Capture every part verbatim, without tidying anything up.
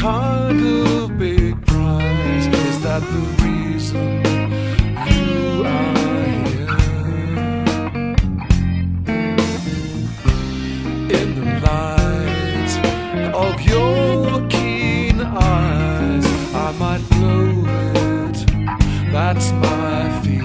caught a big prize. Is that the reason you are here? In the light of your keen eyes, I might blow it. That's my fear.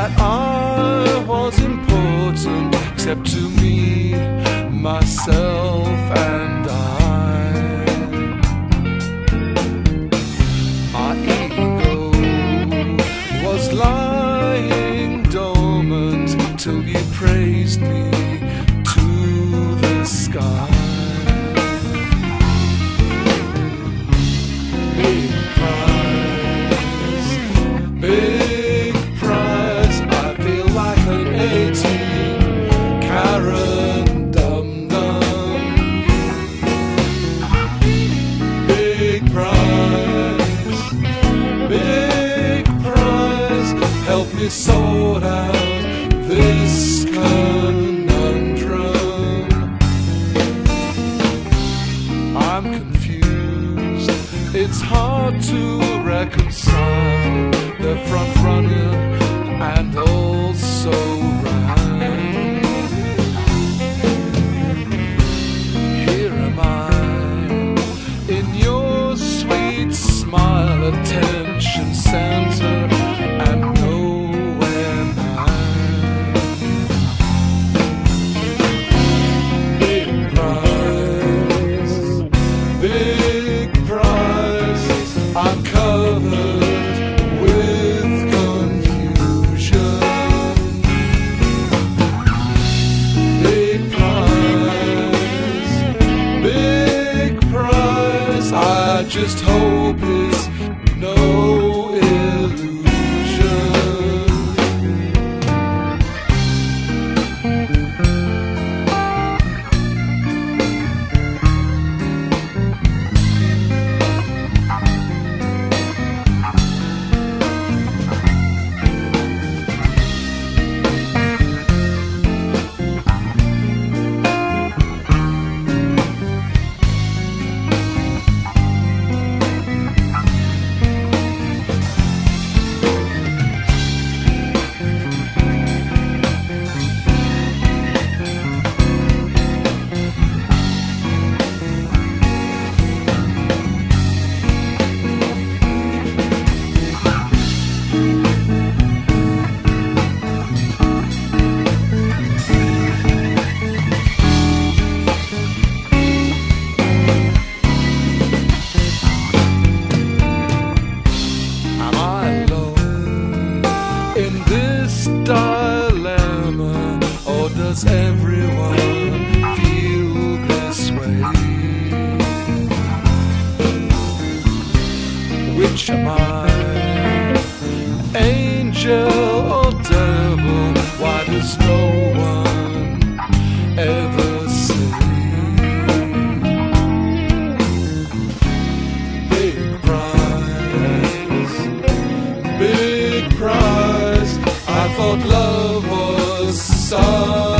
That I was important, except to me, myself, and I. My ego was lying dormant till you praised me to the sky. Big prize, big. Help me sort out this conundrum. I'm confused. It's hard to reconcile the front runner and also right. Here am I in your sweet smile, attention center. I'm covered with confusion. Big prize, big prize. I just hope it's no dilemma, or does everyone feel this way? Which am I, angel or devil? Why does no one ever see? Big prize, big prize. I thought love was so